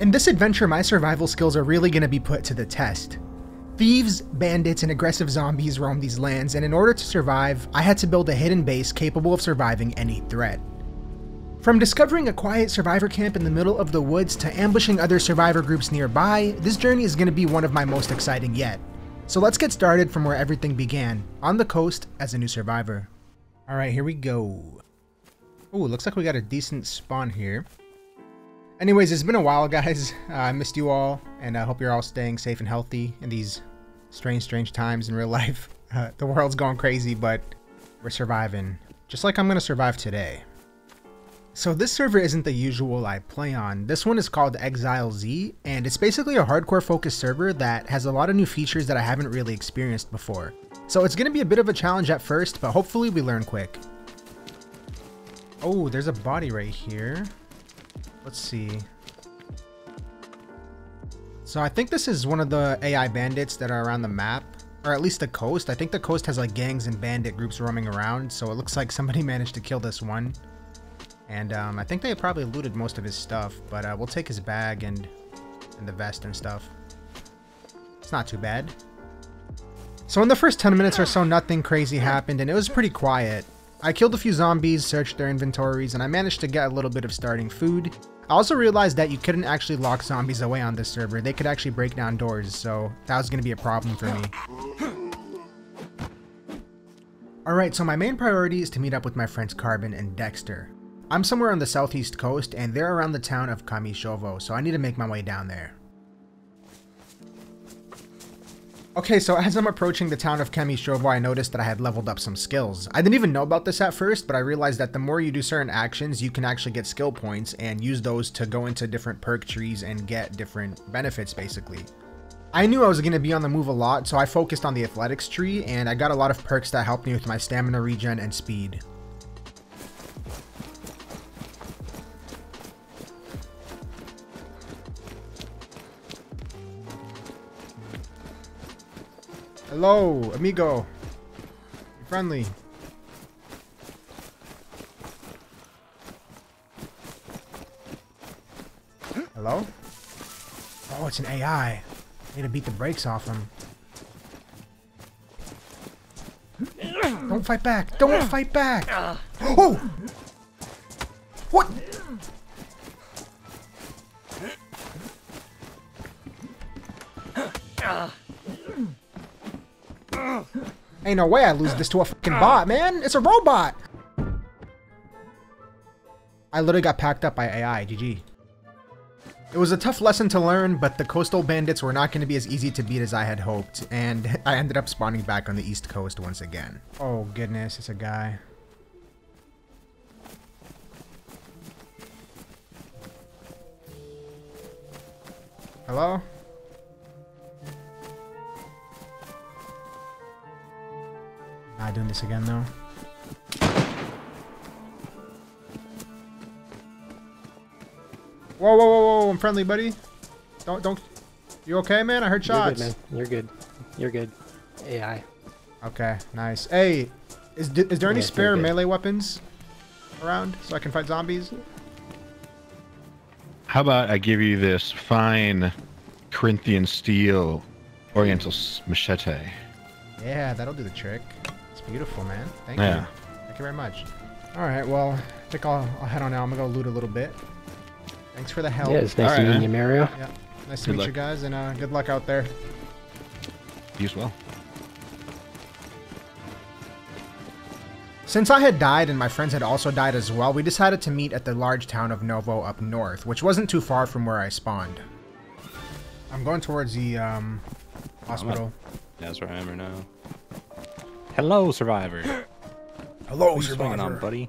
In this adventure, my survival skills are really going to be put to the test. Thieves, bandits, and aggressive zombies roam these lands, and in order to survive, I had to build a hidden base capable of surviving any threat. From discovering a quiet survivor camp in the middle of the woods to ambushing other survivor groups nearby, this journey is going to be one of my most exciting yet. So let's get started from where everything began, on the coast as a new survivor. Alright, here we go. Ooh, looks like we got a decent spawn here. Anyways, it's been a while, guys. I missed you all, and I hope you're all staying safe and healthy in these strange times in real life. The world's going crazy, but we're surviving. Just like I'm going to survive today. So this server isn't the usual I play on. This one is called Exile Z, and it's basically a hardcore focused server that has a lot of new features that I haven't really experienced before. So it's going to be a bit of a challenge at first, but hopefully we learn quick. Oh, there's a body right here. Let's see. So I think this is one of the AI bandits that are around the map, or at least the coast. I think the coast has like gangs and bandit groups roaming around. So it looks like somebody managed to kill this one. And I think they probably looted most of his stuff, but we'll take his bag and the vest and stuff. It's not too bad. So in the first 10 minutes or so, nothing crazy happened and it was pretty quiet. I killed a few zombies, searched their inventories, and I managed to get a little bit of starting food. I also realized that you couldn't actually lock zombies away on this server. They could actually break down doors, so that was going to be a problem for me. Alright, so my main priority is to meet up with my friends Carbon and Dexter. I'm somewhere on the southeast coast, and they're around the town of Kamishovo, so I need to make my way down there. Okay, so as I'm approaching the town of Kamishovo, I noticed that I had leveled up some skills. I didn't even know about this at first, but I realized that the more you do certain actions, you can actually get skill points and use those to go into different perk trees and get different benefits, basically. I knew I was going to be on the move a lot, so I focused on the athletics tree, and I got a lot of perks that helped me with my stamina regen and speed. Hello, amigo. Be friendly. Hello? Oh, it's an AI. I need to beat the brakes off him. Don't fight back. Don't fight back. Oh! What? Ain't no way I lose this to a fucking bot, man. It's a robot. I literally got packed up by AI. GG. It was a tough lesson to learn, but the coastal bandits were not going to be as easy to beat as I had hoped, and I ended up spawning back on the east coast once again. Oh goodness, it's a guy. Hello? Not doing this again though. Whoa, whoa, whoa, whoa! I'm friendly, buddy. Don't. You okay, man? I heard shots. You're good, man. You're good. AI. Okay, nice. Hey, is there any spare melee weapons around so I can fight zombies? How about I give you this fine Corinthian steel Oriental machete? Yeah, that'll do the trick. Beautiful, man. Thank you. Thank you very much. All right, well, I think I'll head on out. I'm going to go loot a little bit. Thanks for the help. Yeah, it's nice to meet you, Mario. Yeah, nice to meet you guys, and good luck out there. You as well. Since I had died and my friends had also died as well, we decided to meet at the large town of Novo up north, which wasn't too far from where I spawned. I'm going towards the hospital. That's where I am right now. Hello, survivor. Hello, what's survivor. What's going on, buddy?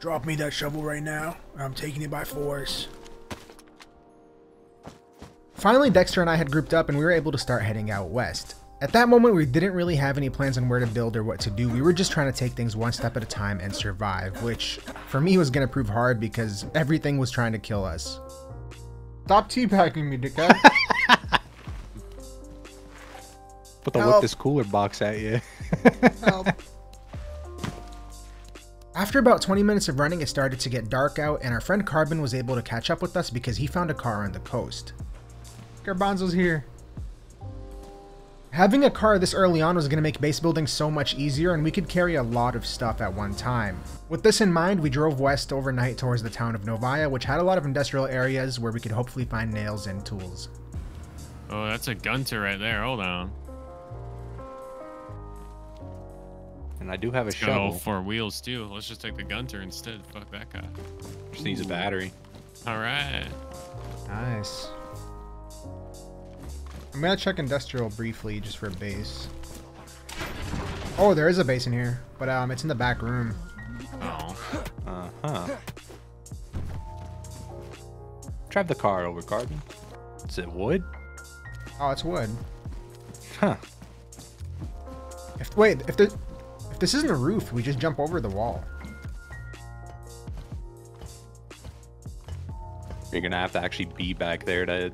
Drop me that shovel right now. I'm taking it by force. Finally, Dexter and I had grouped up and we were able to start heading out west. At that moment, we didn't really have any plans on where to build or what to do. We were just trying to take things one step at a time and survive, which for me was going to prove hard because everything was trying to kill us. Stop teabagging me, dickhead. But they'll whip this cooler box at you. Help. After about 20 minutes of running, it started to get dark out, and our friend Carbon was able to catch up with us because he found a car on the coast. Garbanzo's here. Having a car this early on was going to make base building so much easier, and we could carry a lot of stuff at one time. With this in mind, we drove west overnight towards the town of Novaya, which had a lot of industrial areas where we could hopefully find nails and tools. Oh, that's a gunter right there. Hold on. And I do have a shovel. Four wheels too. Let's just take the gunter instead. Fuck that guy. Just needs a battery. All right. Nice. I'm gonna check industrial briefly just for a base. Oh, there is a base in here, but it's in the back room. Oh. Uh-huh. Drive the car over, Carbon. Is it wood? Oh, it's wood. Huh. If this isn't a roof, we just jump over the wall. You're gonna have to actually be back there to...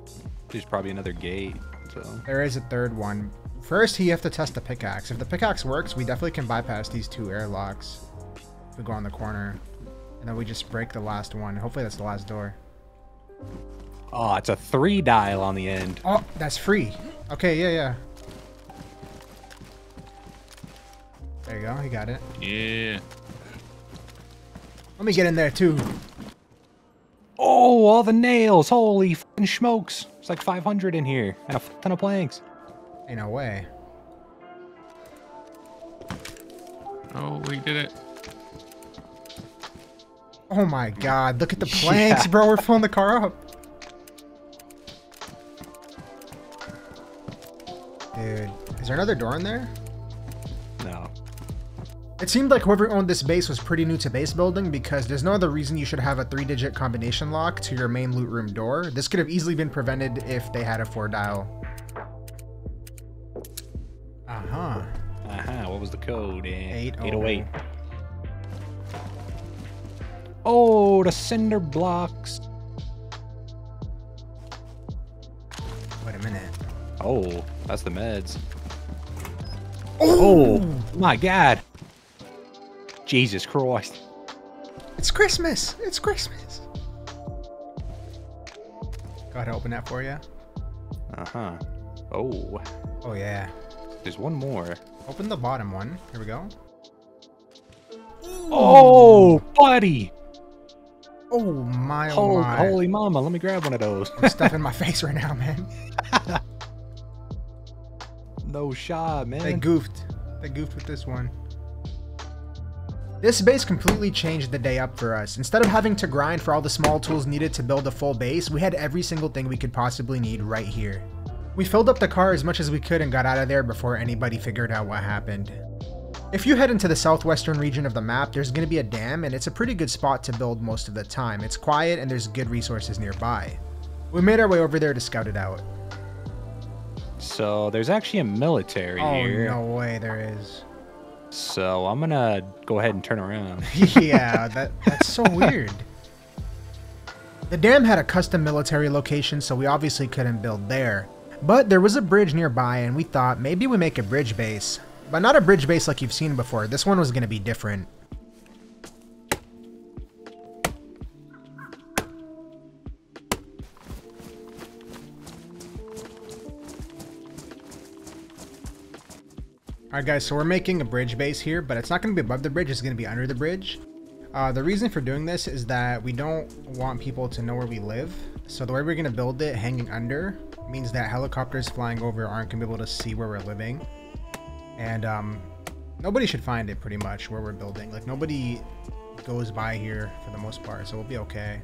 There's probably another gate. So. There is a third one. First, you have to test the pickaxe. If the pickaxe works, we definitely can bypass these two airlocks. We go on the corner, and then we just break the last one. Hopefully, that's the last door. Oh, it's a 3 dial on the end. Oh, that's free. Okay, yeah. There you go. He got it. Yeah. Let me get in there too. Oh, all the nails! Holy f***ing smokes! It's like 500 in here, and a f***ton of planks. Ain't no way. Oh, we did it. Oh my god, look at the planks, yeah. Bro, we're filling the car up. Dude, is there another door in there? No. It seemed like whoever owned this base was pretty new to base building because there's no other reason you should have a 3-digit combination lock to your main loot room door. This could have easily been prevented if they had a 4-dial. Uh-huh. Uh-huh, what was the code? 808. Oh, the cinder blocks. Wait a minute. Oh, that's the meds. Oh, my god. Jesus Christ. It's Christmas. It's Christmas. Go ahead and open that for you. Uh-huh. Oh. Oh, yeah. There's one more. Open the bottom one. Here we go. Oh, buddy. Oh, my, oh, my. Holy mama. Let me grab one of those. I'm stuffing my face right now, man. No shot, man. They goofed. They goofed with this one. This base completely changed the day up for us. Instead of having to grind for all the small tools needed to build a full base, we had every single thing we could possibly need right here. We filled up the car as much as we could and got out of there before anybody figured out what happened. If you head into the southwestern region of the map, there's going to be a dam, and it's a pretty good spot to build most of the time. It's quiet and there's good resources nearby. We made our way over there to scout it out. So there's actually a military here. Oh, no way there is. So I'm going to go ahead and turn around. Yeah, that's so weird. The dam had a custom military location, so we obviously couldn't build there. But there was a bridge nearby, and we thought maybe we make a bridge base. But not a bridge base like you've seen before. This one was going to be different. Alright guys, so we're making a bridge base here, but it's not going to be above the bridge, it's going to be under the bridge. The reason for doing this is that we don't want people to know where we live. So the way we're going to build it hanging under means that helicopters flying over aren't going to be able to see where we're living. And nobody should find it pretty much where we're building. Like nobody goes by here for the most part, so we'll be okay.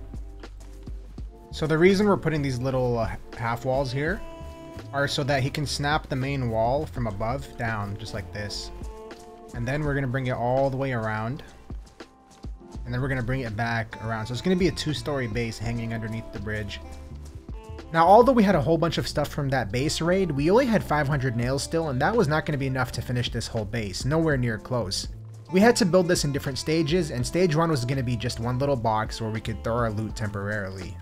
So the reason we're putting these little half walls here are so that he can snap the main wall from above down just like this, and then we're gonna bring it all the way around, and then we're gonna bring it back around. So it's gonna be a 2-story base hanging underneath the bridge. Now, although we had a whole bunch of stuff from that base raid, we only had 500 nails still, and that was not gonna be enough to finish this whole base, nowhere near close. We had to build this in different stages, and stage 1 was gonna be just one little box where we could throw our loot temporarily.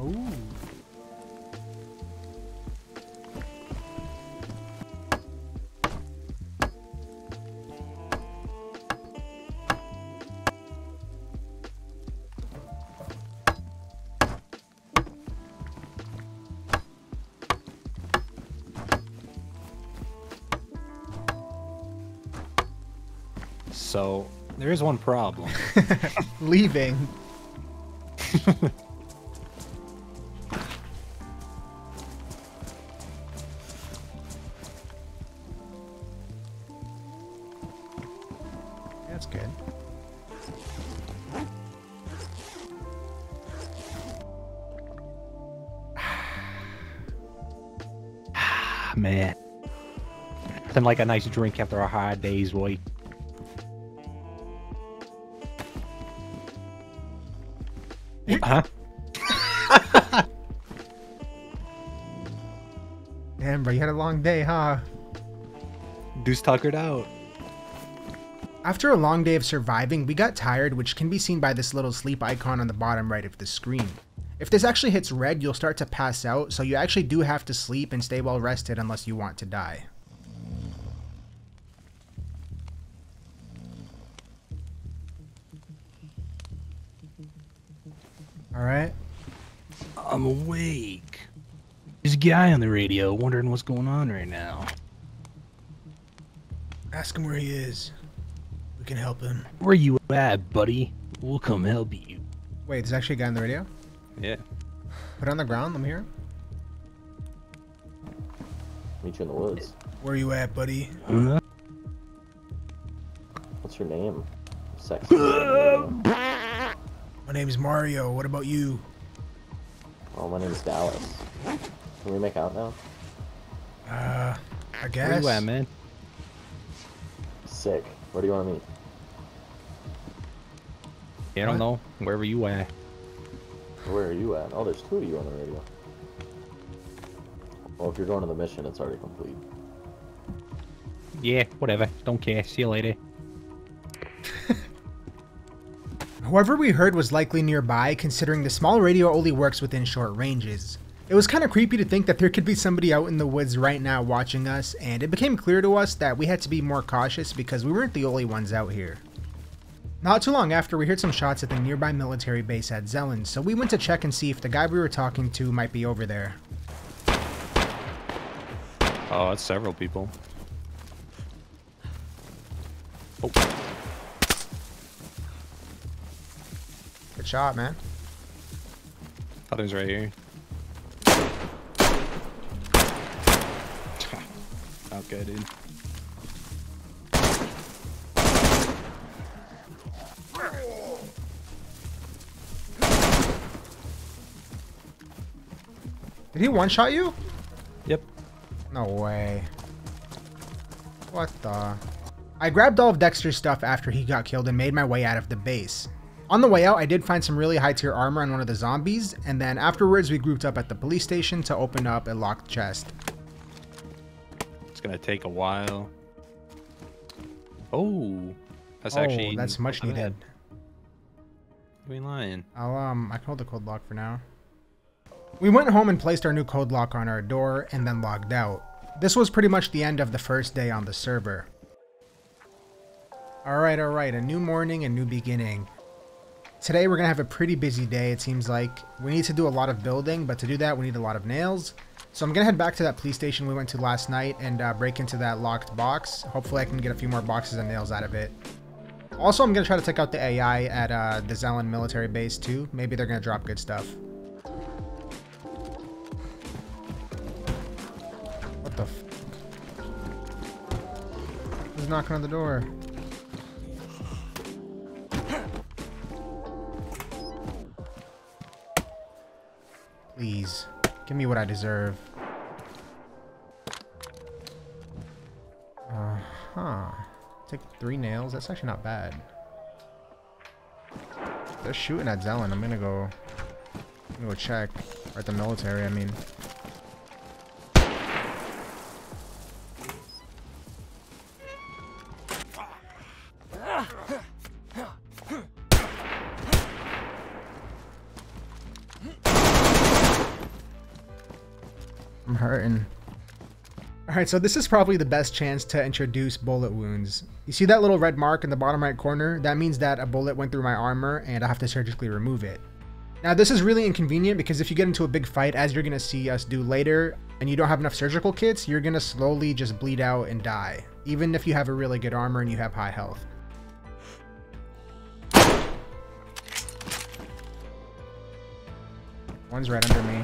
Ooh. So there is one problem. Leaving. That's good. Man. Nothing like a nice drink after a hard day's work. Huh? Damn, bro, you had a long day, huh? Deuce tuckered out. After a long day of surviving, we got tired, which can be seen by this little sleep icon on the bottom right of the screen. If this actually hits red, you'll start to pass out, so you actually do have to sleep and stay well rested unless you want to die. Alright. I'm awake. There's a guy on the radio wondering what's going on right now. Ask him where he is. We can help him. Where you at, buddy? We'll come help you. Wait, there's actually a guy on the radio? Yeah. Put it on the ground, let me hear him. Meet you in the woods. Where you at, buddy? Huh? What's your name? Sexy. My name's Mario. What about you? Oh, my name's Dallas. Can we make out now? I guess. Where you at, man? Sick. Where do you want to meet? Yeah, I don't know. Wherever you at. Where are you at? Oh, there's two of you on the radio. Well, if you're going to the mission, it's already complete. Yeah, whatever. Don't care. See you later. Whoever we heard was likely nearby, considering the small radio only works within short ranges. It was kind of creepy to think that there could be somebody out in the woods right now watching us, and it became clear to us that we had to be more cautious because we weren't the only ones out here. Not too long after, we heard some shots at the nearby military base at Zelen, so we went to check and see if the guy we were talking to might be over there. Oh, that's several people. Oh. Good shot, man. Others right here. Not good, dude. Did he one-shot you? Yep. No way. What the? I grabbed all of Dexter's stuff after he got killed and made my way out of the base. On the way out, I did find some really high-tier armor on one of the zombies, and then afterwards we grouped up at the police station to open up a locked chest. It's gonna take a while. Oh! That's actually... that's much needed. You ain't lying. I can hold the code lock for now. We went home and placed our new code lock on our door, and then logged out. This was pretty much the end of the first day on the server. Alright, alright, a new morning, a new beginning. Today we're gonna have a pretty busy day, it seems like. We need to do a lot of building, but to do that we need a lot of nails. So I'm gonna head back to that police station we went to last night and break into that locked box. Hopefully I can get a few more boxes of nails out of it. Also, I'm gonna try to check out the AI at the Zelen military base too. Maybe they're gonna drop good stuff. Who's knocking on the door? Please, give me what I deserve. Uh-huh. Take 3 nails. That's actually not bad. They're shooting at Zelen. I'm gonna go. I'm gonna go check. Or at the military, I mean. I'm hurting. Alright, so this is probably the best chance to introduce bullet wounds. You see that little red mark in the bottom right corner? That means that a bullet went through my armor and I have to surgically remove it. Now this is really inconvenient because if you get into a big fight, as you're gonna see us do later, and you don't have enough surgical kits, you're gonna slowly just bleed out and die, even if you have a really good armor and you have high health. One's right under me.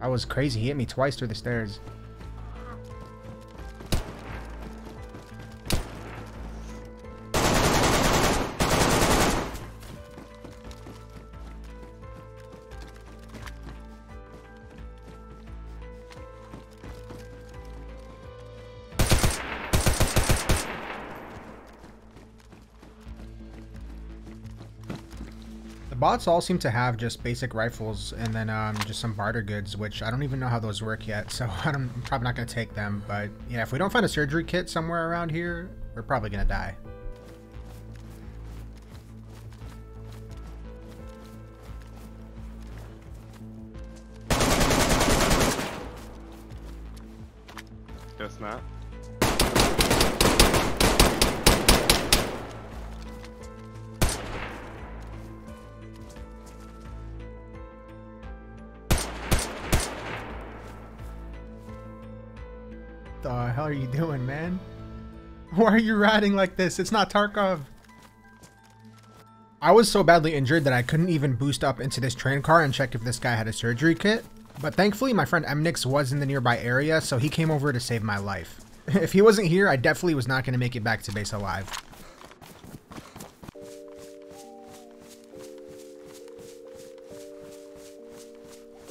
That was crazy. He hit me twice through the stairs. Bots all seem to have just basic rifles and then just some barter goods, which I don't even know how those work yet, so I'm probably not going to take them. But yeah, if we don't find a surgery kit somewhere around here, we're probably going to die. Guess not. What the hell are you doing, man? Why are you riding like this? It's not Tarkov. I was so badly injured that I couldn't even boost up into this train car and check if this guy had a surgery kit. But thankfully, my friend Emnix was in the nearby area, so he came over to save my life. If he wasn't here, I definitely was not going to make it back to base alive.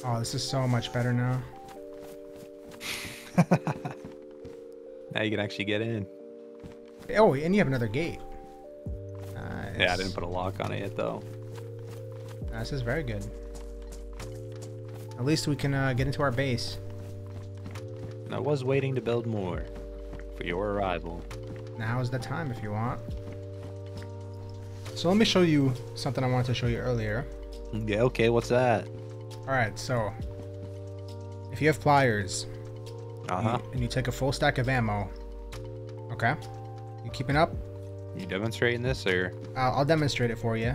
Oh, this is so much better now. Now you can actually get in. Oh, and you have another gate. Nice. Yeah, I didn't put a lock on it yet, though. This is very good. At least we can get into our base. And I was waiting to build more for your arrival. Now is the time if you want. So let me show you something I wanted to show you earlier. Yeah, okay, what's that? All right, so if you have pliers... And you take a full stack of ammo. Okay. You keeping up? You demonstrating this, or? I'll demonstrate it for you.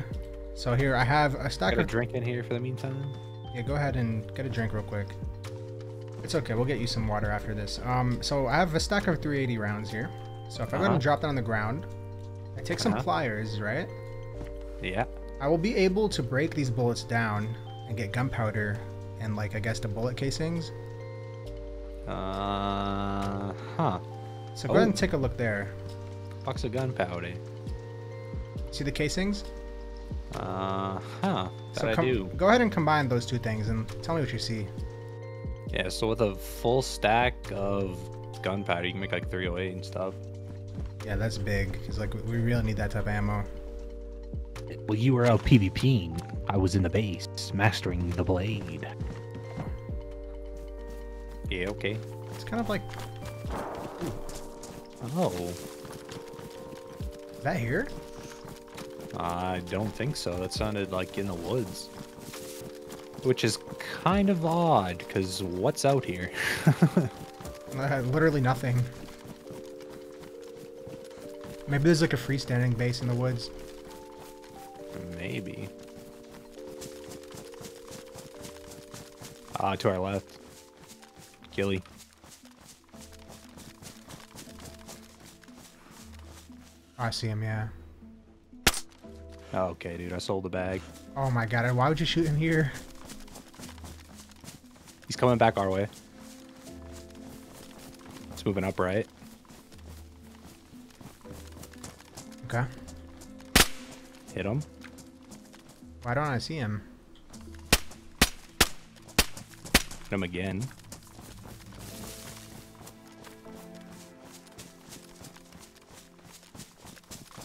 So here, I have a stack of... Get a drink in here for the meantime? Yeah, go ahead and get a drink real quick. It's okay. We'll get you some water after this. So I have a stack of 380 rounds here. So if I go ahead and drop that on the ground, I take some pliers, right? Yeah. I will be able to break these bullets down and get gunpowder and, like, I guess the bullet casings. So go ahead and take a look there. Box of gunpowder. See the casings? So I do. Go ahead and combine those two things and tell me what you see. Yeah, so with a full stack of gunpowder, you can make like 308 and stuff. Yeah, that's big. Because like we really need that type of ammo. Well, you were out PvPing. I was in the base, mastering the blade. Yeah, okay. It's kind of like... Oh. Is that here? I don't think so. That sounded like in the woods. Which is kind of odd, because what's out here? Literally nothing. Maybe there's like a freestanding base in the woods. Maybe. To our left. Killy. I see him, yeah. Okay, dude, I sold the bag. Oh my god, why would you shoot him here? He's coming back our way. It's moving up, right? Okay. Hit him. Why don't I see him? Hit him again.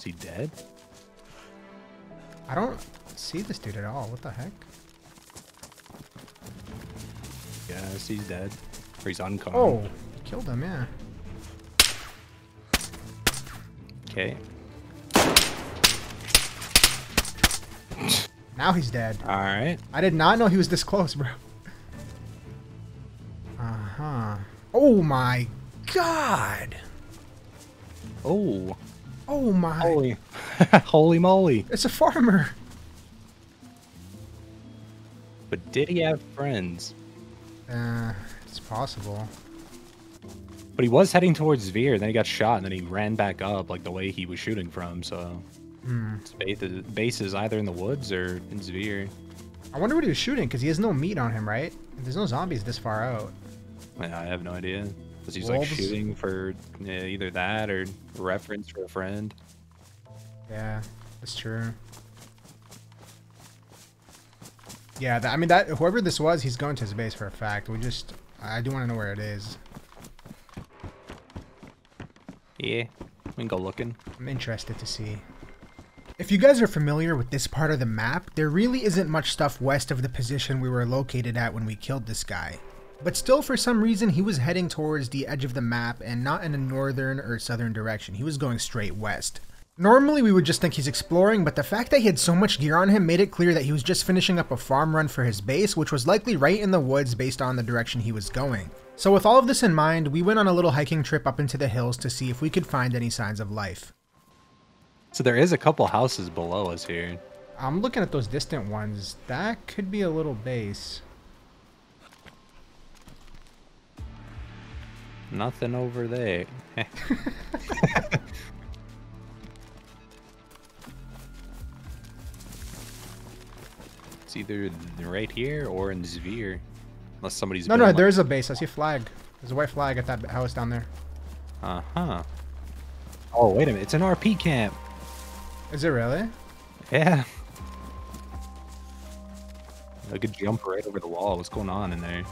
He dead? I don't see this dude at all. What the heck? Yeah, he's dead. Or he's unconed. Oh, killed him, yeah. Okay. Now he's dead. All right. I did not know he was this close, bro. Oh my God. Oh. Oh my. Holy, holy moly. It's a farmer. But did he have friends? It's possible. But he was heading towards Zvere, then he got shot, and then he ran back up, like, the way he was shooting from, so... His base is either in the woods or in Zvere. I wonder what he was shooting, because he has no meat on him, right? There's no zombies this far out. Yeah, I have no idea. Because he's, like, shooting for either that or reference for a friend. Yeah, that's true. Yeah, I mean, that whoever this was, he's going to his base for a fact. We just... I do want to know where it is. Yeah, we can go looking. I'm interested to see. If you guys are familiar with this part of the map, there really isn't much stuff west of the position we were located at when we killed this guy. But still, for some reason, he was heading towards the edge of the map and not in a northern or southern direction. He was going straight west. Normally, we would just think he's exploring, but the fact that he had so much gear on him made it clear that he was just finishing up a farm run for his base, which was likely right in the woods based on the direction he was going. So with all of this in mind, we went on a little hiking trip up into the hills to see if we could find any signs of life. So there is a couple houses below us here. I'm looking at those distant ones. That could be a little base. Nothing over there. It's either right here or in Zvere. Unless somebody's... No, no, there is a base. I see a flag. There's a white flag at that house down there. Uh-huh. Oh, wait a minute. It's an RP camp. Is it really? Yeah. I could jump right over the wall. What's going on in there?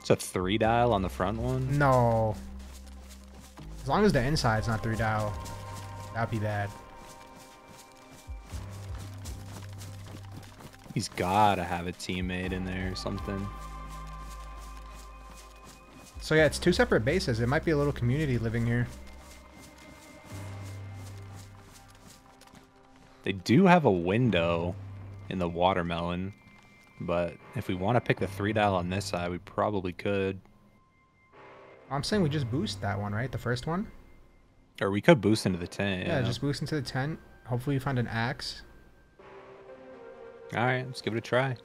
It's a 3-dial on the front one? No. As long as the inside's not 3-dial, that'd be bad. He's gotta have a teammate in there or something. So yeah, it's two separate bases. It might be a little community living here. They do have a window in the watermelon, but if we want to pick the 3-dial on this side, we probably could. I'm saying we just boost that one, right? The first one? Or we could boost into the tent. Yeah, just boost into the tent. Hopefully we find an axe. Alright, let's give it a try.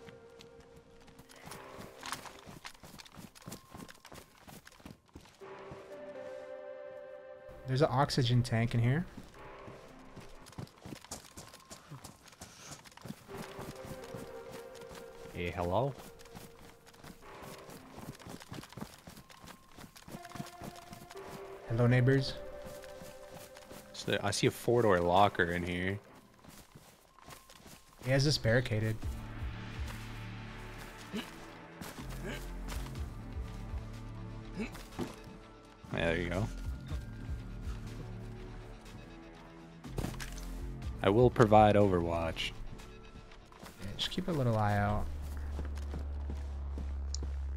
There's an oxygen tank in here. Hey, hello? Hello, neighbors. So I see a 4-door locker in here. He has this barricaded. Yeah, there you go. I will provide overwatch. Yeah, just keep a little eye out.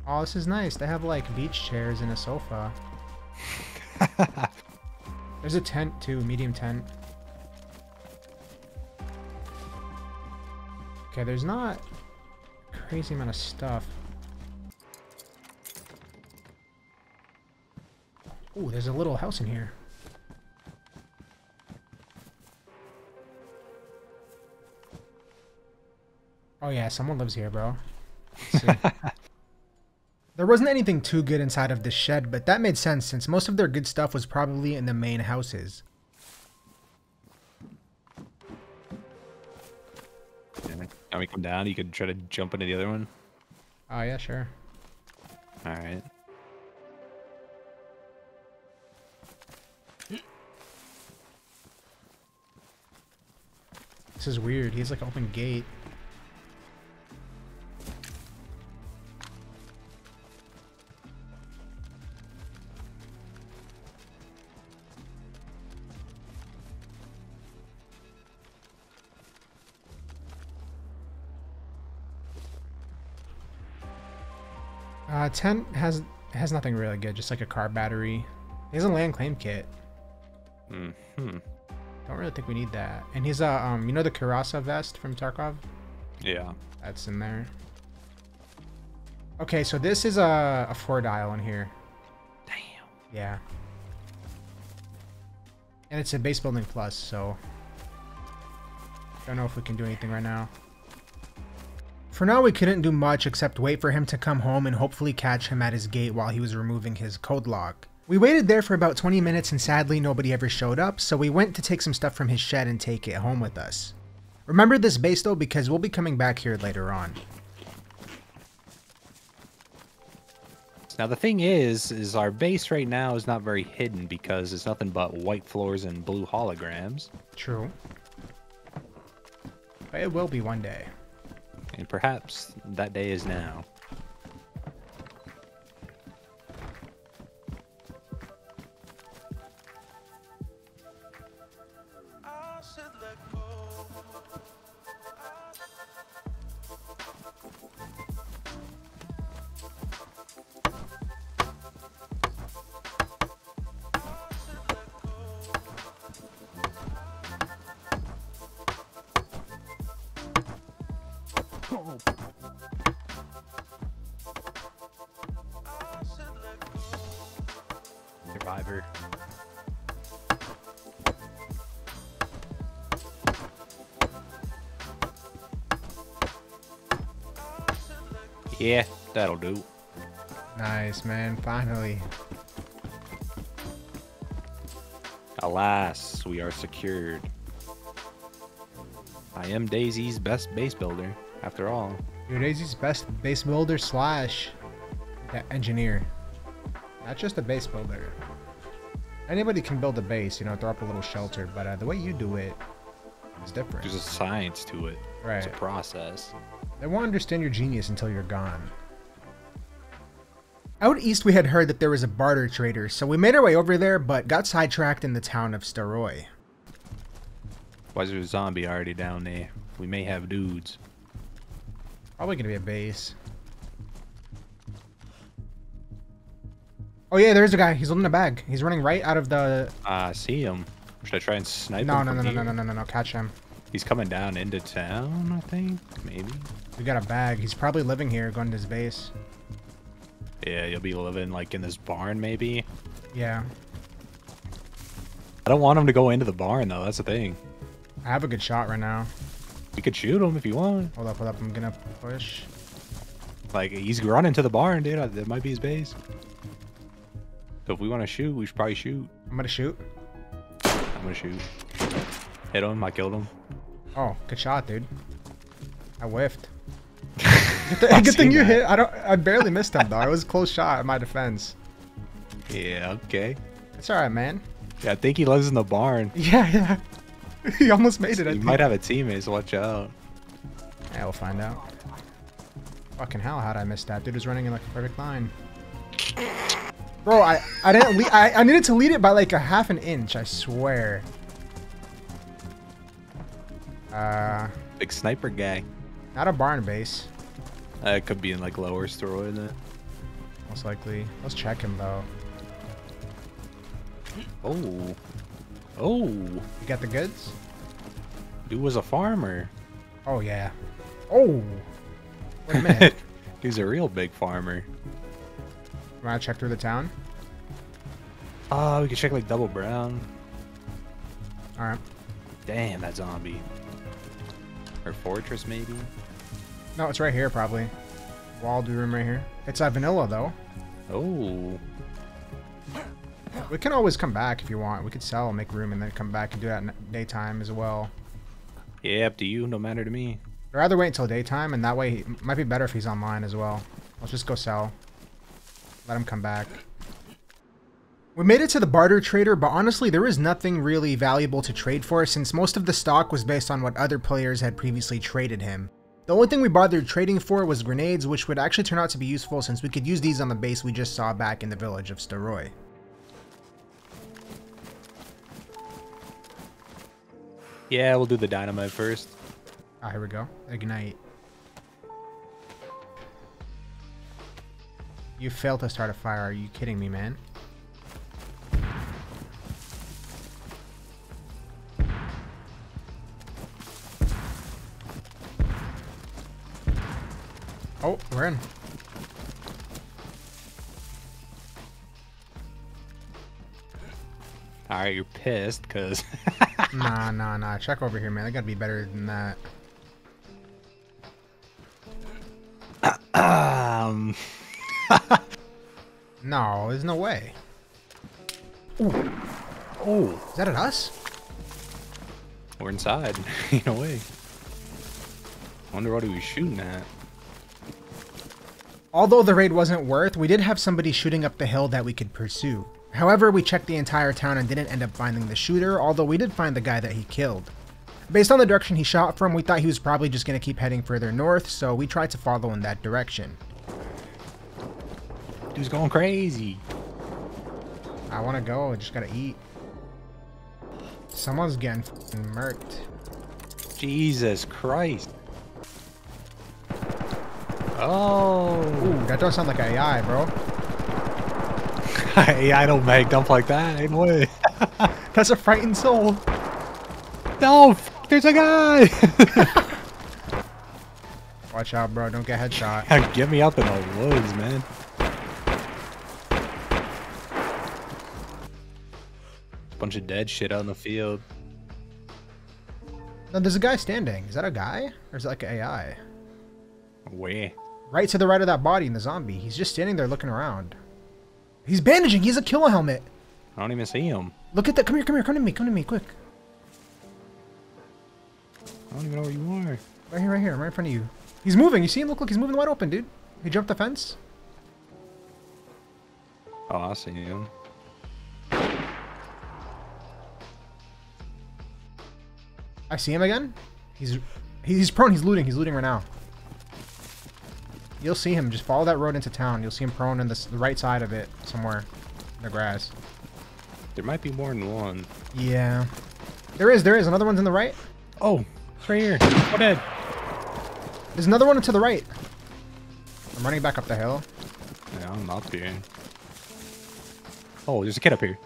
Oh, this is nice. They have like beach chairs and a sofa. There's a tent too, medium tent. Okay, there's not a crazy amount of stuff. Ooh, there's a little house in here. Oh yeah, someone lives here, bro. Let's see. There wasn't anything too good inside of this shed, but that made sense since most of their good stuff was probably in the main houses. Can we come down? You could try to jump into the other one. Oh, yeah, sure. All right. This is weird. He has like an open gate. Tent has nothing really good, just like a car battery. He has a land claim kit. Don't really think we need that. And he's you know the Kirasa vest from Tarkov? Yeah. That's in there. Okay, so this is a 4-dial in here. Damn. Yeah. And it's a base building plus, so... Don't know if we can do anything right now. For now, we couldn't do much except wait for him to come home and hopefully catch him at his gate while he was removing his code lock. We waited there for about 20 minutes and sadly nobody ever showed up, so we went to take some stuff from his shed and take it home with us. Remember this base though, because we'll be coming back here later on. Now the thing is our base right now is not very hidden because it's nothing but white floors and blue holograms. True. But it will be one day. And perhaps that day is now. Survivor. Yeah, that'll do. Nice, man. Finally. Alas, we are secured. I am Daisy's best base builder. After all, you're Daisy's best base builder slash engineer. Not just a base builder. Anybody can build a base, you know, throw up a little shelter, but the way you do it is different. There's a science to it. Right. It's a process. They won't understand your genius until you're gone. Out east, we had heard that there was a barter trader, so we made our way over there, but got sidetracked in the town of Staroy. Why is there a zombie already down there? We may have dudes. Probably gonna be a base. Oh yeah, there's a guy. He's holding a bag. He's running right out of the... I see him. Should I try and snipe him? No, catch him. He's coming down into town, I think? Maybe? We got a bag. He's probably living here, going to his base. Yeah, he'll be living, like, in this barn, maybe? Yeah. I don't want him to go into the barn, though. That's the thing. I have a good shot right now. You could shoot him if you want. Hold up. I'm gonna push. Like, he's running to the barn, dude. That might be his base. So if we want to shoot, we should probably shoot. I'm gonna shoot. Hit him. I killed him. Oh, good shot, dude. I whiffed. Good thing you hit. I barely missed him, though. It was a close shot in my defense. Yeah, okay. It's all right, man. Yeah, I think he lives in the barn. Yeah. He almost made it. You might have a teammate, so watch out. Yeah, we'll find out. Fucking hell, how'd I miss that? Dude was running in like a perfect line. Bro, I didn't lead, I needed to lead it by like a half an inch, I swear. Big sniper guy. Not a barn base. It could be in like lower Staroy, isn't it? Most likely. Let's check him though. Oh. Oh, you got the goods? Dude was a farmer. Oh, yeah. Oh, wait a minute. He's a real big farmer. Want to check through the town? We can check like double brown. All right. Damn, that zombie. Or fortress, maybe? No, it's right here, probably. Walled room right here. It's a vanilla, though. Oh. We can always come back if you want. We could sell and make room and then come back and do that in daytime as well. Yeah, up to you. No matter to me. I'd rather wait until daytime, and that way it might be better if he's online as well. Let's just go sell. Let him come back. We made it to the barter trader, but honestly, there was nothing really valuable to trade for since most of the stock was based on what other players had previously traded him. The only thing we bothered trading for was grenades, which would actually turn out to be useful since we could use these on the base we just saw back in the village of Staroy. Yeah, we'll do the dynamite first. Ah, here we go. Ignite. You failed to start a fire. Are you kidding me, man? Oh, we're in. Alright, you're pissed, cause... nah. Check over here, man. That gotta be better than that. No, there's no way. Ooh. Oh, is that at us? We're inside. Ain't no way. Wonder what he was shooting at. Although the raid wasn't worth, we did have somebody shooting up the hill that we could pursue. However, we checked the entire town and didn't end up finding the shooter, although we did find the guy that he killed. Based on the direction he shot from, we thought he was probably just going to keep heading further north, so we tried to follow in that direction. Dude's going crazy. I want to go, I just gotta eat. Someone's getting f***ing murked. Jesus Christ. Oh. Ooh, that does sound like AI, bro. AI don't make dump like that, ain't way. That's a frightened soul. No, f there's a guy. Watch out, bro. Don't get headshot. Get me up in the woods, man. Bunch of dead shit out in the field. No, there's a guy standing. Is that a guy? Or is that like an AI? Way. Right to the right of that body in the zombie. He's just standing there looking around. He's bandaging. He's a killer helmet. I don't even see him. Look at that. Come here. Come here. Come to me. Come to me. Quick. I don't even know where you are. Right here. Right here. I'm right in front of you. He's moving. You see him? Look. Look. He's moving wide open, dude. He jumped the fence. Oh, I see him. I see him again. He's prone. He's looting. He's looting right now. You'll see him. Just follow that road into town. You'll see him prone on the right side of it somewhere in the grass. There might be more than one. Yeah. There is. There is. Another one's in the right. Oh, it's right here. Oh, dead. There's another one to the right. I'm running back up the hill. Yeah, I'm up here. Oh, there's a kid up here.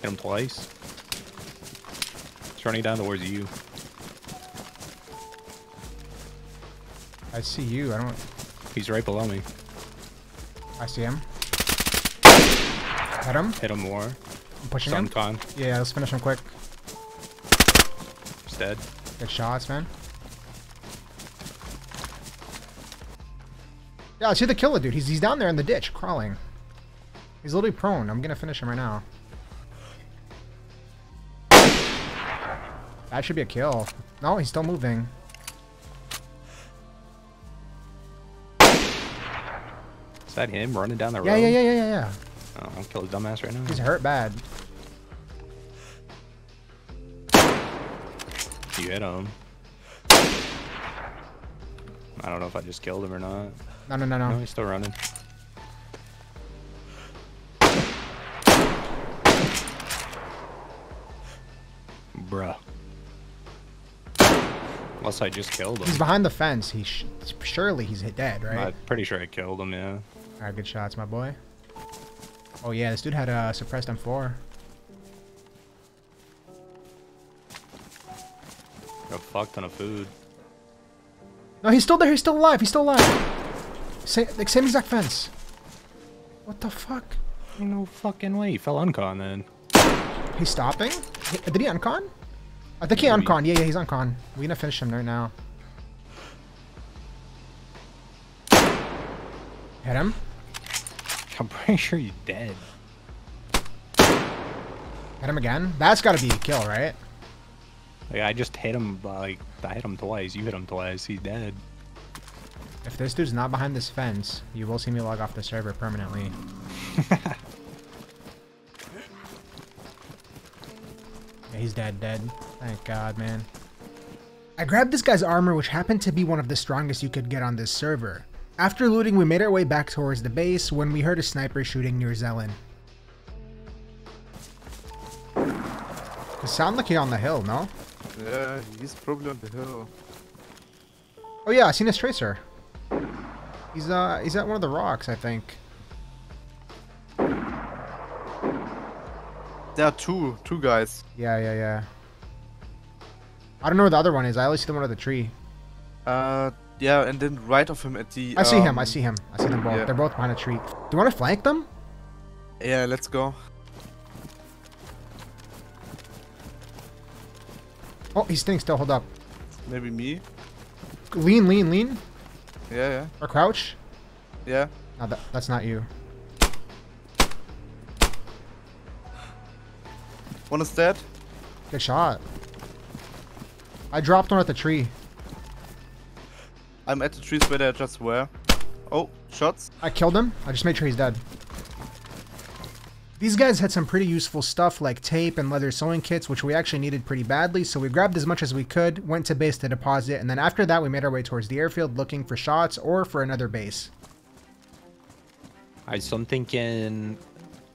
Hit him twice. Running down towards you. I see you. I don't. He's right below me. I see him. Hit him. Hit him more. I'm pushing him. Yeah, let's finish him quick. He's dead. Good shots, man. Yeah, I see the killer, dude. He's down there in the ditch, crawling. He's literally prone. I'm gonna finish him right now. That should be a kill. No, he's still moving. Is that him running down the road? Yeah. Oh, I'm gonna kill his dumbass right now. He's hurt bad. You hit him. I don't know if I just killed him or not. No. No, he's still running. Bruh. Unless I just killed him. He's behind the fence. Surely he's dead, right? I'm pretty sure I killed him, yeah. Alright, good shots, my boy. Oh, yeah, this dude had a suppressed M4. Got a fuck ton of food. No, he's still there. He's still alive. He's still alive. Same exact fence. What the fuck? No fucking way. He fell uncon then. He's stopping? Did he uncon? I think he unconned. Yeah, he's unconned. We're gonna finish him right now. Hit him. I'm pretty sure he's dead. Hit him again. That's gotta be a kill, right? Like, I just hit him. Like, I hit him twice. You hit him twice. He's dead. If this dude's not behind this fence, you will see me log off the server permanently. He's dead. Thank God, man. I grabbed this guy's armor, which happened to be one of the strongest you could get on this server. After looting, we made our way back towards the base when we heard a sniper shooting near Zelen. It sounded like he's on the hill, no? Yeah, he's probably on the hill. Oh yeah, I seen his tracer. He's at one of the rocks, I think. There are two guys. Yeah. I don't know where the other one is. I only see the one at the tree. Yeah, and then right of him at the... I see him. I see them both. Yeah. They're both behind a tree. Do you want to flank them? Yeah, let's go. Oh, he's standing still. Hold up. Maybe me. Lean, lean, lean. Yeah, yeah. Or crouch. Yeah. No, that's not you. One is dead. Good shot. I dropped one at the tree. I'm at the trees where they just were. Oh, shots. I killed him. I just made sure he's dead. These guys had some pretty useful stuff like tape and leather sewing kits, which we actually needed pretty badly, so we grabbed as much as we could, went to base to deposit, and then after that we made our way towards the airfield looking for shots or for another base. Alright, so I'm thinking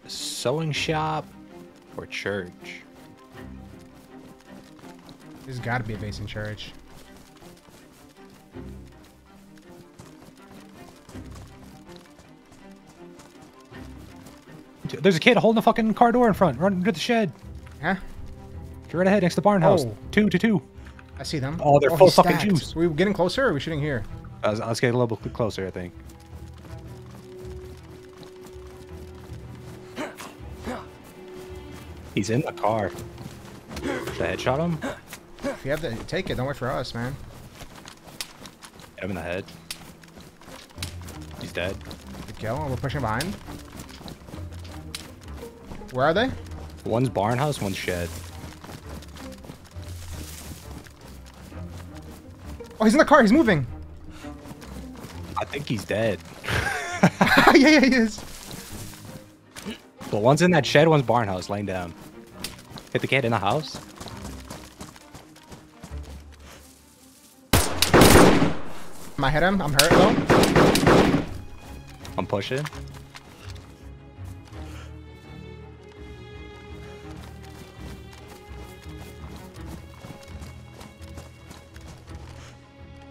sewing shop or church. There's gotta be a base in church. There's a kid holding the fucking car door in front. Run into the shed. Huh? Get right ahead next to the barn house. Oh. 2-2. I see them. Oh, they're full fucking juice. Are we getting closer or are we shooting here? Let's get a little bit closer, I think. He's in the car. Should I headshot him? If you have to take it, don't wait for us, man. Hit him in the head. He's dead. Good kill. We're pushing behind. Where are they? One's barn house, one's shed. Oh, he's in the car. He's moving. I think he's dead. Yeah, he is. But one's in that shed, one's barn house, laying down. Hit the kid in the house. I hit him. I'm hurt, though. I'm pushing.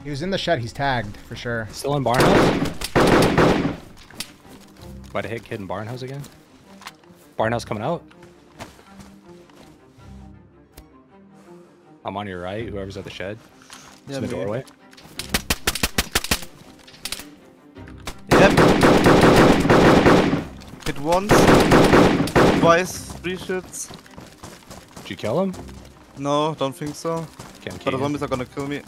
He was in the shed. He's tagged for sure. Still in barnhouse. About to hit kid in barnhouse again. Barnhouse coming out. I'm on your right. Whoever's at the shed. It's in the doorway. Yep. Hit once, twice, three shits. Did you kill him? No, don't think so. But the zombies are gonna kill me.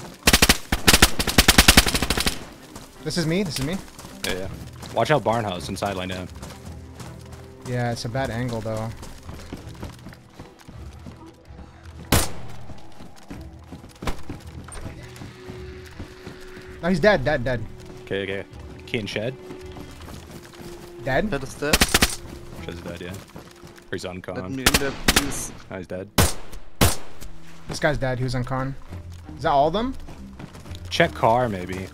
This is me, this is me. Yeah, yeah. Watch out barnhouse inside line down. Yeah, it's a bad angle though. No, he's dead, dead, dead. Okay, okay. Key and shed. Dead? Shed is dead. Shed's dead, yeah. He's on con. Let me in there, please. Oh, he's dead. This guy's dead, he was on con. Is that all of them? Check car, maybe.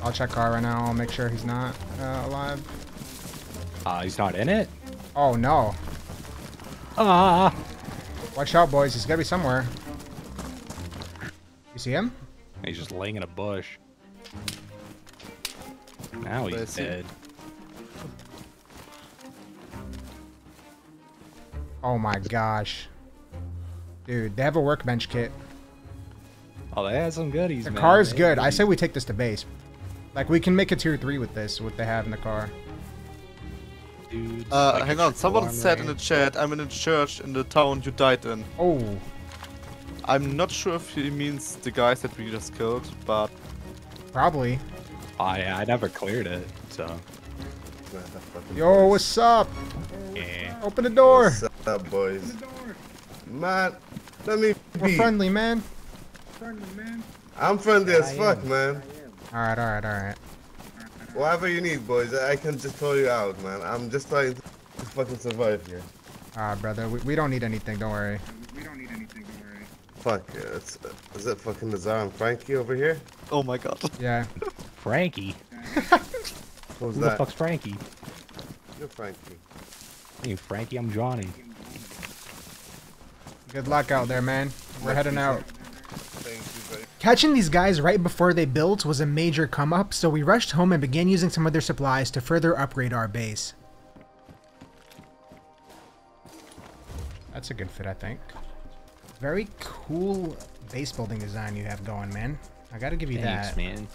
I'll check car right now. I'll make sure he's not alive. He's not in it? Oh, no. Watch out, boys. He's got to be somewhere. You see him? He's just laying in a bush. Now he's dead. Oh, my gosh. Dude, they have a workbench kit. Oh, they had some goodies, man. The car's good. I say we take this to base. Like, we can make a tier 3 with this, what they have in the car. Dude, hang on, someone said in the chat, I'm in a church in the town you died in. Oh. I'm not sure if he means the guys that we just killed, but... Probably. Oh, yeah, I never cleared it, so... Yo, what's up? Yeah. Open the door! What's up, boys? Open the door. Man, let me be. We're friendly, man. Friendly, man. I'm friendly as fuck, man. Alright, alright, alright. Whatever you need, boys, I can just throw you out, man. I'm just trying to fucking survive here. Alright, brother, we don't need anything, don't worry. We don't need anything, don't worry. Fuck, is it fucking Lazar and Frankie over here? Oh my god. Yeah. Frankie? Who's that? Who the fuck's Frankie? You're Frankie. Hey, Frankie, I'm Johnny. Good luck out there, man. We're heading out. Catching these guys right before they built was a major come up, so we rushed home and began using some of their supplies to further upgrade our base. That's a good fit, I think. Very cool base building design you have going, man. I gotta give you that. Thanks, man.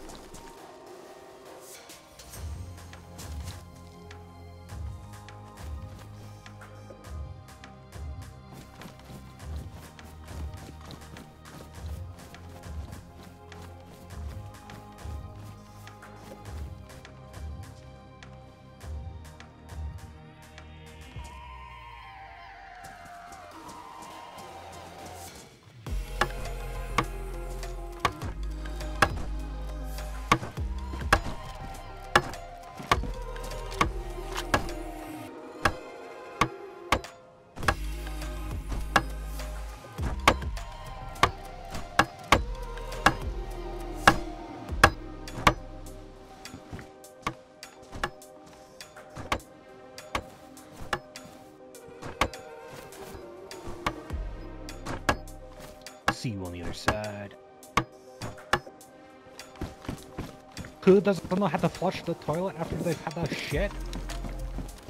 Who doesn't know how to flush the toilet after they've had a shit?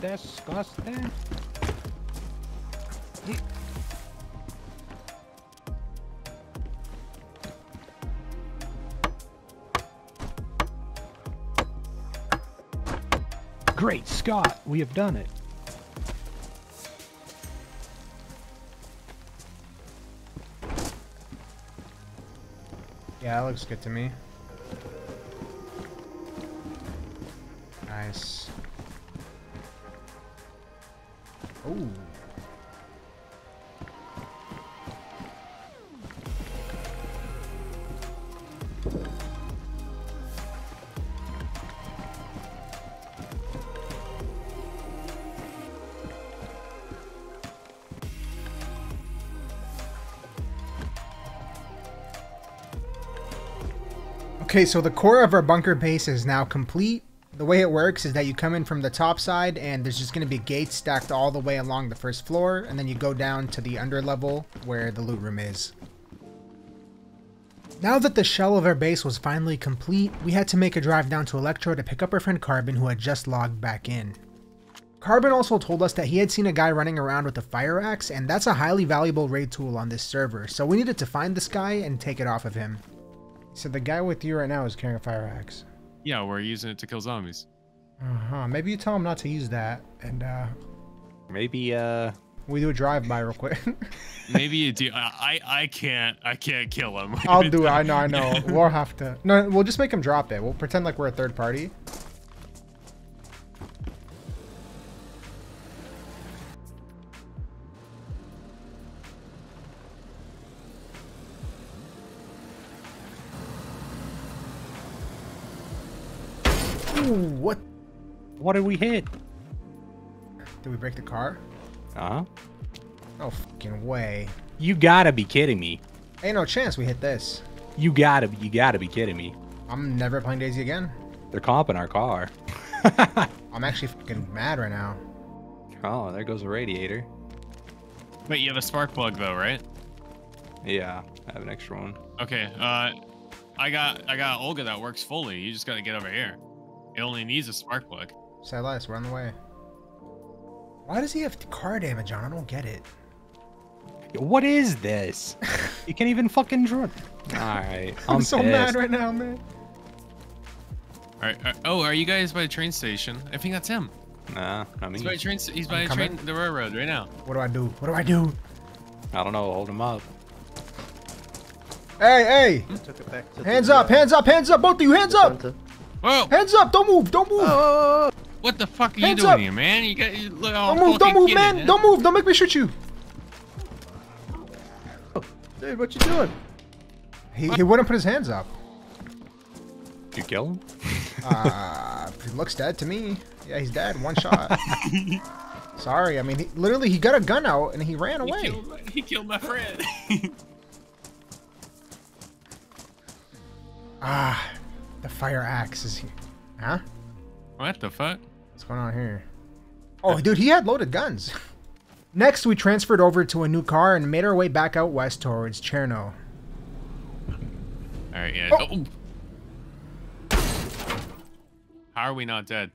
Disgusting. Great Scott, we have done it. Yeah, that looks good to me. Nice. Ooh. Okay, so the core of our bunker base is now complete. The way it works is that you come in from the top side and there's just going to be gates stacked all the way along the first floor, and then you go down to the under level where the loot room is. Now that the shell of our base was finally complete, we had to make a drive down to Electro to pick up our friend Carbon, who had just logged back in. Carbon also told us that he had seen a guy running around with a fire axe, and that's a highly valuable raid tool on this server, so we needed to find this guy and take it off of him. So the guy with you right now is carrying a fire axe. Yeah, we're using it to kill zombies. Uh-huh. Maybe you tell him not to use that, and maybe we do a drive-by real quick. Maybe you do. I can't kill him. I'll do it. I know. We'll have to. No, we'll just make him drop it. We'll pretend like we're a third party. What? What did we hit? Did we break the car? Uh-huh. No fucking way. You gotta be kidding me. Ain't no chance we hit this. You gotta be kidding me. I'm never playing Daisy again. They're comping our car. I'm actually fucking mad right now. Oh, there goes the radiator. Wait, you have a spark plug though, right? Yeah, I have an extra one. Okay, I got Olga that works fully. You just gotta get over here. It only needs a spark plug. Sad lies, we're on the way. Why does he have car damage on? I don't get it. What is this? You can't even fucking draw. Alright, I'm so pissed. Mad right now, man. Alright, oh, are you guys by the train station? I think that's him. Nah, I mean, he's by the railroad right now. What do I do? What do I do? I don't know, hold him up. Hey, hey! Took it back to hands up, both of you, hands up! Center. Whoa. Hands up! Don't move! Don't move! What the fuck are you doing here, man? You got, you look all fucking don't move, man! Huh? Don't move! Don't make me shoot you! Oh, dude, what you doing? He wouldn't put his hands up. Did you kill him? He looks dead to me. Yeah, he's dead. One shot. Sorry, I mean, he got a gun out and he ran away. He killed my friend. Ah. The fire axe is here. Huh? What the fuck? What's going on here? Oh, dude, he had loaded guns. Next, we transferred over to a new car and made our way back out west towards Cherno. Alright, yeah. Oh. Oh. How are we not dead?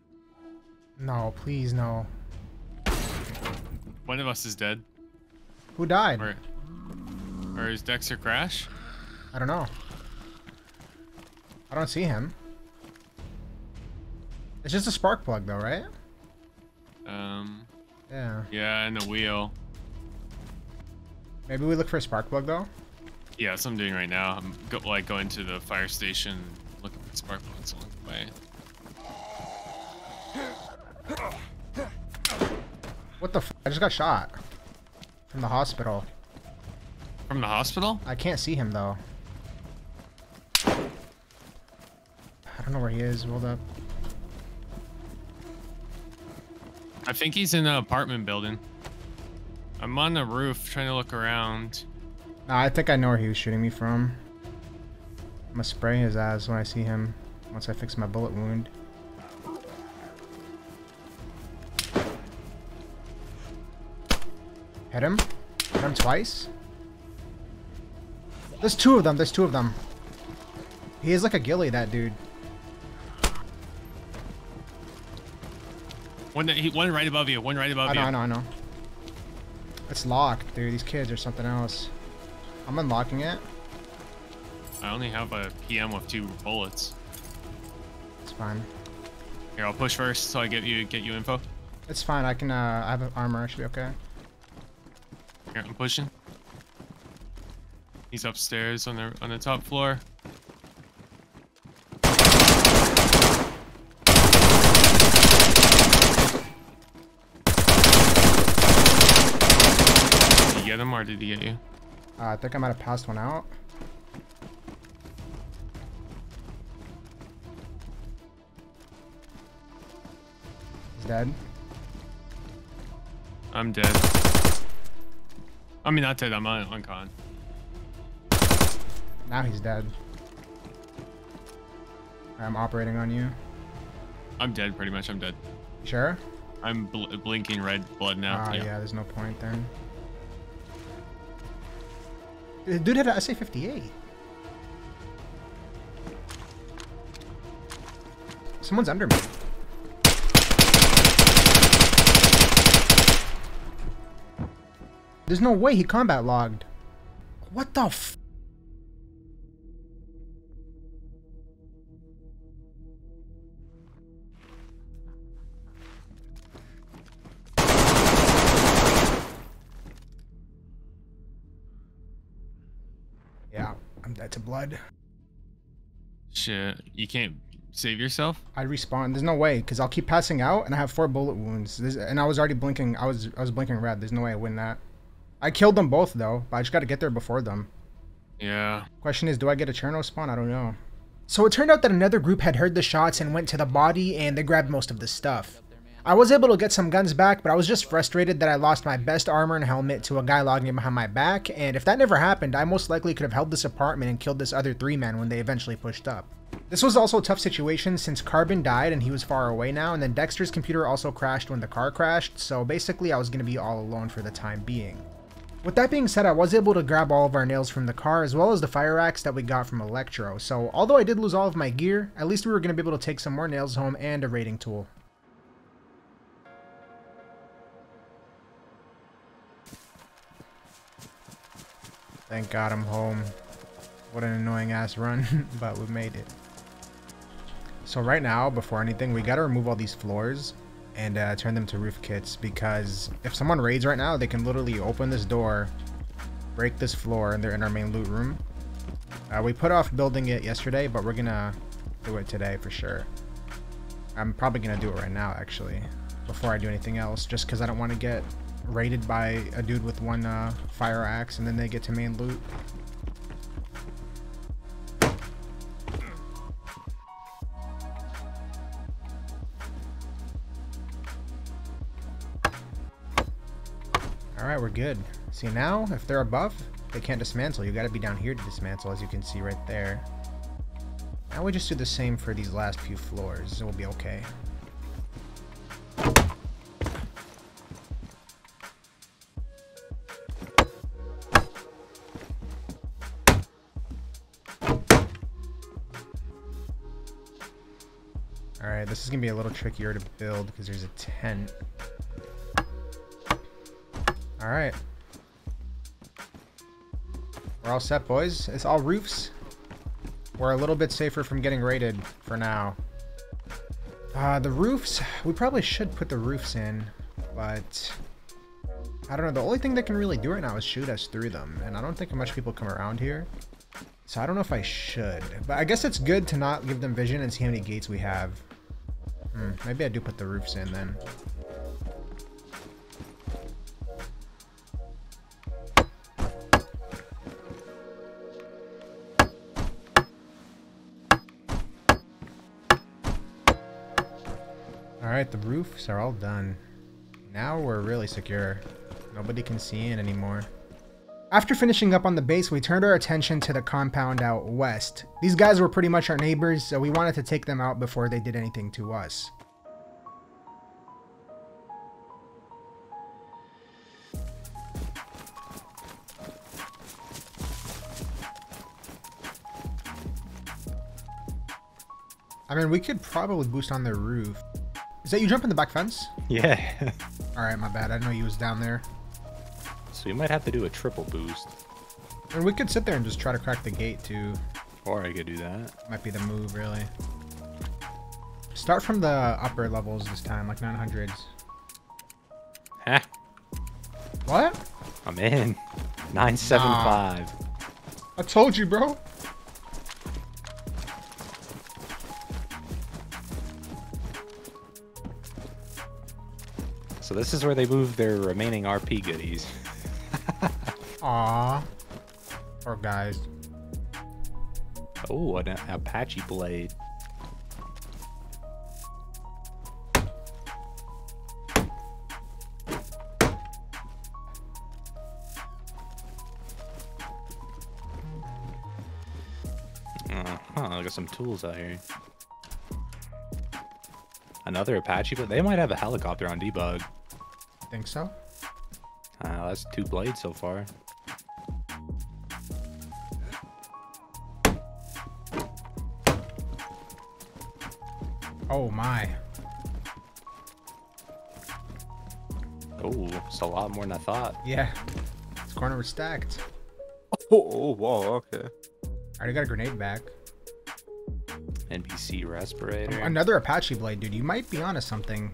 No, please, no. One of us is dead. Who died? Or is Dexter Crash? I don't know. I don't see him. It's just a spark plug though, right? Yeah. Yeah, and the wheel. Maybe we look for a spark plug though? Yeah, that's what I'm doing right now. I'm going to the fire station, looking for spark plugs along the way. What the f? I just got shot. From the hospital. From the hospital? I can't see him though. I don't know where he is. Hold up. I think he's in an apartment building. I'm on the roof trying to look around. I think I know where he was shooting me from. I'm gonna spray his ass when I see him. Once I fix my bullet wound. Hit him. Hit him twice. There's two of them. He is like a ghillie, that dude. One right above you. One right above you. I know. It's locked, dude. These kids are something else. I'm unlocking it. I only have a PM with 2 bullets. It's fine. Here, I'll push first so I get you info. It's fine. I can. I have an armor actually. Okay. Here, I'm pushing. He's upstairs on the top floor. Get him, or did he get you? I think I might have passed one out. He's dead. I'm dead. I mean, not dead. I'm uncon. Now he's dead. I'm operating on you. I'm dead, pretty much. I'm dead. Sure? I'm blinking red blood now. Yeah, there's no point then. The dude had an SA-58. Someone's under me. There's no way he combat logged. What the f? I'm dead to blood. Shit, you can't save yourself? I respawn. There's no way, because I'll keep passing out, and I have 4 bullet wounds. And I was already blinking. I was blinking red. There's no way I win that. I killed them both though, but I just got to get there before them. Yeah. Question is, do I get a Cherno spawn? I don't know. So it turned out that another group had heard the shots and went to the body, and they grabbed most of the stuff. I was able to get some guns back, but I was just frustrated that I lost my best armor and helmet to a guy logging it behind my back, and if that never happened, I most likely could have held this apartment and killed this other 3 men when they eventually pushed up. This was also a tough situation since Carbon died and he was far away now, and then Dexter's computer also crashed when the car crashed, so basically I was going to be all alone for the time being. With that being said, I was able to grab all of our nails from the car as well as the fire axe that we got from Electro, so although I did lose all of my gear, at least we were going to be able to take some more nails home and a raiding tool. Thank God I'm home. What an annoying ass run, but we made it. So right now, before anything, we gotta remove all these floors and turn them to roof kits, because if someone raids right now, they can literally open this door, break this floor, and they're in our main loot room. We put off building it yesterday, but we're gonna do it today for sure. I'm probably gonna do it right now, actually, before I do anything else, just because I don't want to get raided by a dude with 1 fire axe and then they get to main loot. Alright, we're good. See now, if they're above, they can't dismantle. You gotta be down here to dismantle, as you can see right there. Now we just do the same for these last few floors. It will be okay. Alright, this is going to be a little trickier to build because there's a tent. Alright. We're all set, boys. It's all roofs. We're a little bit safer from getting raided for now. The roofs, we probably should put the roofs in, but I don't know. The only thing they can really do right now is shoot us through them, and I don't think much people come around here. So I don't know if I should, but I guess it's good to not give them vision and see how many gates we have. Maybe I do put the roofs in then. Alright, the roofs are all done. Now we're really secure. Nobody can see in anymore. After finishing up on the base, we turned our attention to the compound out west. These guys were pretty much our neighbors, so we wanted to take them out before they did anything to us. I mean, we could probably boost on their roof. Is that you jumping the back fence? Yeah. All right, my bad. I know you was down there. So we might have to do a triple boost. Or we could sit there and just try to crack the gate too. Or I could do that. Might be the move, really. Start from the upper levels this time, like 900s. Huh? What? I'm in. 975. I told you, bro. So this is where they move their remaining RP goodies. Aww. Poor guys. Oh, an Apache blade. I got some tools out here. Another Apache, but they might have a helicopter on debug. Think so? That's two blades so far. Oh my. Oh, it's a lot more than I thought. Yeah. This corner was stacked. Oh, whoa, okay. I already got a grenade back. NPC respirator. Another Apache blade, dude. You might be onto something.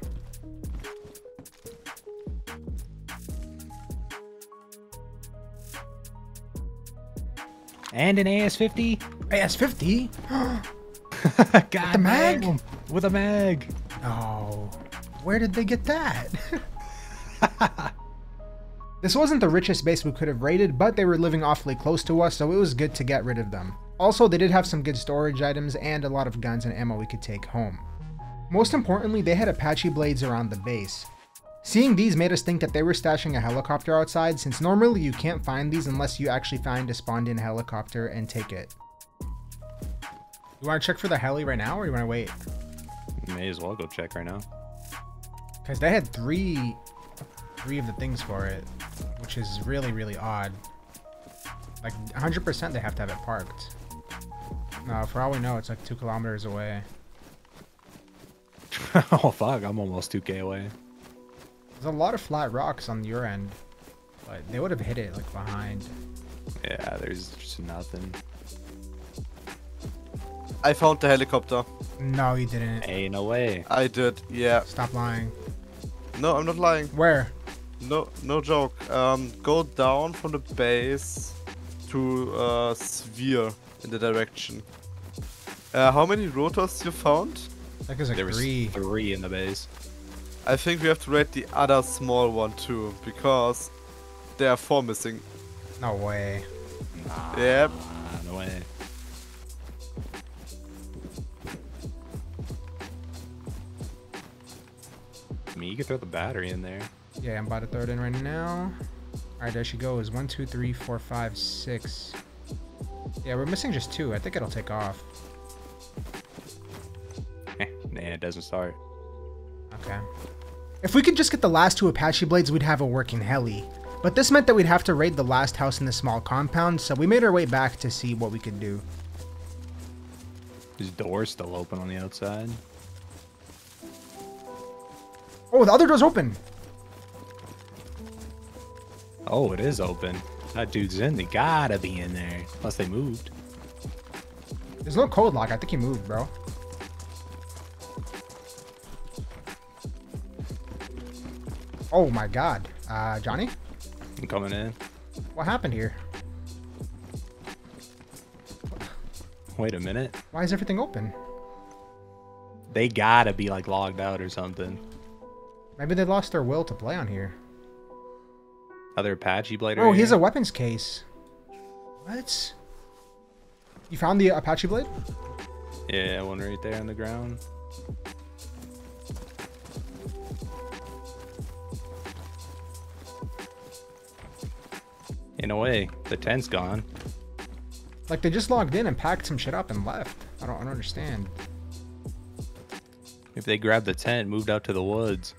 And an AS-50? AS-50? Got the mag? With a mag. Oh, where did they get that? This wasn't the richest base we could have raided, but they were living awfully close to us, so it was good to get rid of them. Also, they did have some good storage items and a lot of guns and ammo we could take home. Most importantly, they had Apache blades around the base. Seeing these made us think that they were stashing a helicopter outside, since normally you can't find these unless you actually find a spawned in helicopter and take it. You want to check for the heli right now, or you want to wait? You may as well go check right now. Because they had three of the things for it, which is really, really odd. Like 100% they have to have it parked. No, for all we know, it's like 2 kilometers away. Oh, fuck. I'm almost 2K away. There's a lot of flat rocks on your end, but they would have hit it like behind. Yeah, there's just nothing. I found the helicopter. No, you didn't. Hey, no way. I did, yeah. Stop lying. No, I'm not lying. Where? No, no joke. Go down from the base to Zvere in the direction. How many rotors you found? Like there was three in the base. I think we have to raid the other small one too, because there are 4 missing. No way. Nah, yep. No way. I mean, you can throw the battery in there. Yeah, I'm about to throw it in right now. All right, there she goes. 1, 2, 3, 4, 5, 6. Yeah, we're missing just 2. I think it'll take off. Nah, it doesn't start. Okay. If we could just get the last 2 Apache blades, we'd have a working heli. But this meant that we'd have to raid the last house in the small compound, so we made our way back to see what we could do. This door's still open on the outside. Oh, the other door's open. Oh, it is open. That dude's in. They gotta be in there. Unless they moved. There's no code lock. I think he moved, bro. Oh my god. Johnny? I'm coming in. What happened here? Wait a minute. Why is everything open? They gotta be like logged out or something. Maybe they lost their will to play on here. Other Apache blade. Oh, here's a weapons case. What? You found the Apache blade? Yeah, one right there on the ground. In a way, the tent's gone. Like they just logged in and packed some shit up and left. I don't understand. If they grabbed the tent and moved out to the woods.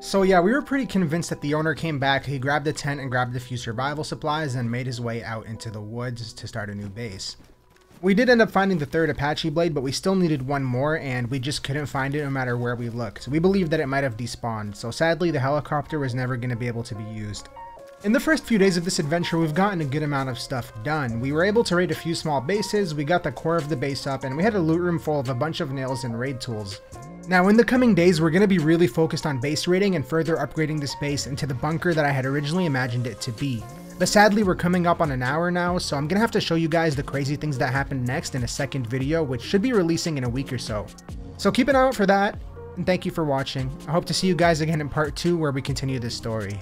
So yeah, we were pretty convinced that the owner came back, he grabbed the tent and grabbed a few survival supplies and made his way out into the woods to start a new base. We did end up finding the third Apache blade, but we still needed one more, and we just couldn't find it no matter where we looked. We believe that it might have despawned, so sadly the helicopter was never going to be able to be used. In the first few days of this adventure, we've gotten a good amount of stuff done. We were able to raid a few small bases, we got the core of the base up, and we had a loot room full of a bunch of nails and raid tools. Now in the coming days, we're going to be really focused on base raiding and further upgrading this base into the bunker that I had originally imagined it to be. But sadly, we're coming up on an hour now, so I'm going to have to show you guys the crazy things that happened next in a second video, which should be releasing in a week or so. So keep an eye out for that, and thank you for watching. I hope to see you guys again in part 2 where we continue this story.